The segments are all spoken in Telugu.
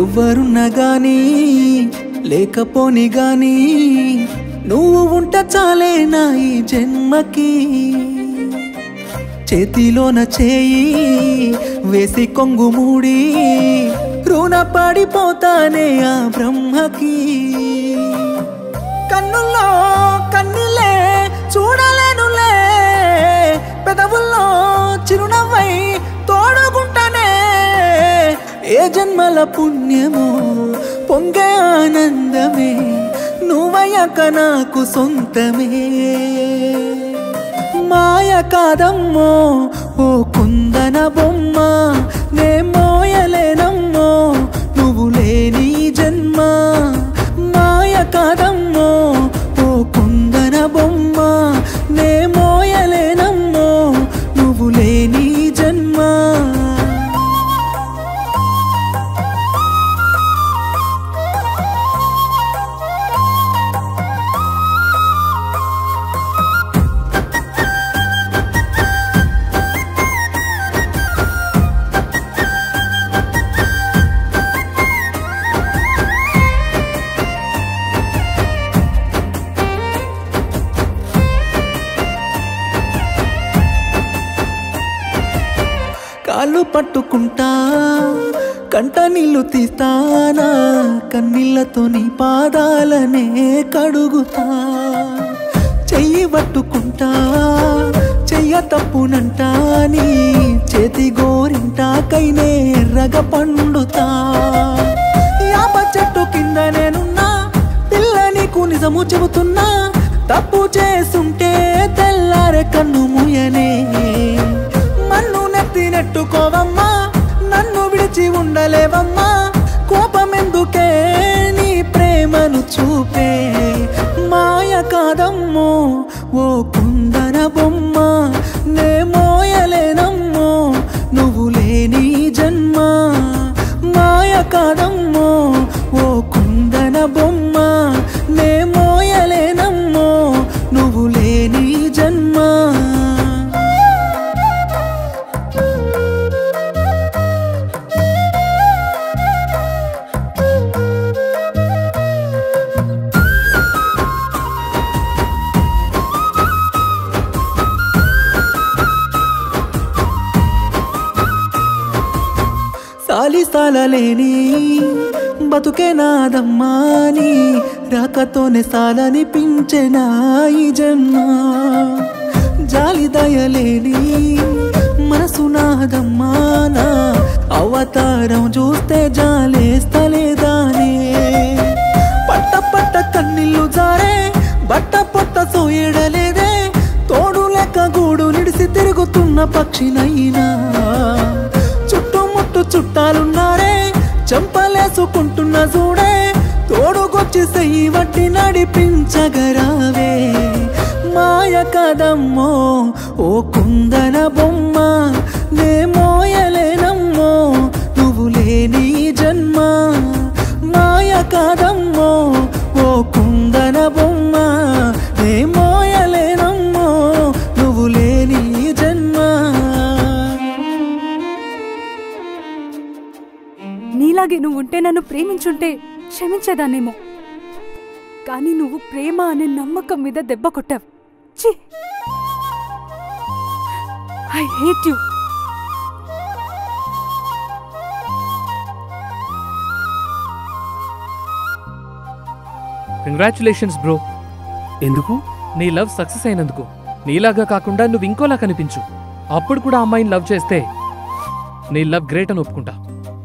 ఎవ్వరున్నా గానీ లేకపోని గానీ నువ్వు ఉంట చాలే నా ఈ జన్మకి. చేతిలోన చేయి వేసి కొంగు మూడి రుణ పడిపోతానే ఆ బ్రహ్మకి. కన్నుల్లో కన్నులే చూడలేనులే, పెదవుల్లో చిరునవ్వై తోడుకుంటానే. ఏ జన్మల పుణ్యమో పొంగే ఆనందమే నువ్వయ్యాక నాకు సొంతమే. మాయ కాదమ్మో ఓ కుందన బొమ్మ, నే మోయలేనమ్మో నువ్వు లేని జన్మ. మాయ కాదమ్మో ఓ కుందన బొమ్మ, నే మోయలేనమ్మో నువ్వు లేని జన్మ. కాళ్ళు పట్టుకుంటా కంట నీళ్ళు తీస్తానా, కన్నీళ్లతో నీ పాదాలనే కడుగుతా. చెయ్యి పట్టుకుంటా చెయ్య తప్పునంటా, నీ చేతి గోరింటాకైనే ఎర్రగ పండుతా. యాప చెట్టు కింద నేనున్నా పిల్ల నీకు నిజము చెబుతున్నా, తప్పు చేసుంటే తెల్లారే కన్ను మూయనే. నెట్టుకోవమ్మా నన్ను విడిచి ఉండలేవమ్మా, కోపమెందుకే నీ ప్రేమను చూపే. మాయ కాదమ్మో ఓ కుందన బొమ్మ, నే మోయలేనమ్మో నువ్వు లేని జన్మ. మాయ కాదమ్మో ఓ కుందన బొమ్మ, నే మోయలేనమ్మో నువ్వు లేని జన్మ. సాలలేని బతుకే నాదమ్మా నీ రాకతోనే సాలనిపించే నా ఈ జన్మ. జాలి దయలేని మనసు నాదమ్మా నా అవతారం చూస్తే జాలేస్తలేదానే. పట్ట పట్ట కన్నీళ్ళు జారే బట్ట పొట్ట సోయడలేదే, తోడు లెక్క గూడు నిడిసి తిరుగుతున్న పక్షినైనా. చుట్టాలున్నారే చంపలేసుకుంటున్న చూడే, తోడుకొచ్చి సెయ్యి వట్టి నడిపించగరావే. మాయ కాదమ్మో ఓ కుందన బొమ్మ, నే మోయలేనమ్మో నువ్వు లేని జన్మ. మాయ కాదమ్మో ఓ కుందన బొమ్మ, నే మోయలేనమ్మో నువ్వు లేని జన్మ. నీలాగే నువ్వుంటే నన్ను ప్రేమించుంటే క్షమించేదాన్నేమో, కానీ నువ్వు ప్రేమ అనే నమ్మకం మీద దెబ్బ కొట్టావు. ఛీ, I hate you. Congratulations bro. ఎందుకు? నీ లవ్ సక్సెస్ అయినందుకు. నీలాగా కాకుండా నువ్వు ఇంకోలా కనిపించు, అప్పుడు కూడా అమ్మాయిని లవ్ చేస్తే నీ లవ్ గ్రేట్ అని ఒప్పుకుంటా.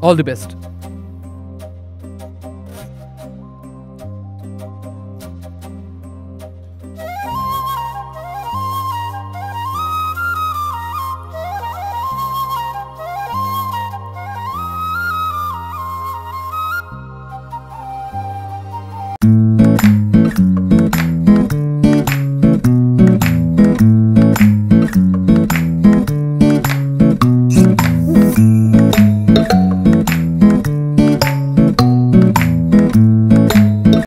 All the best.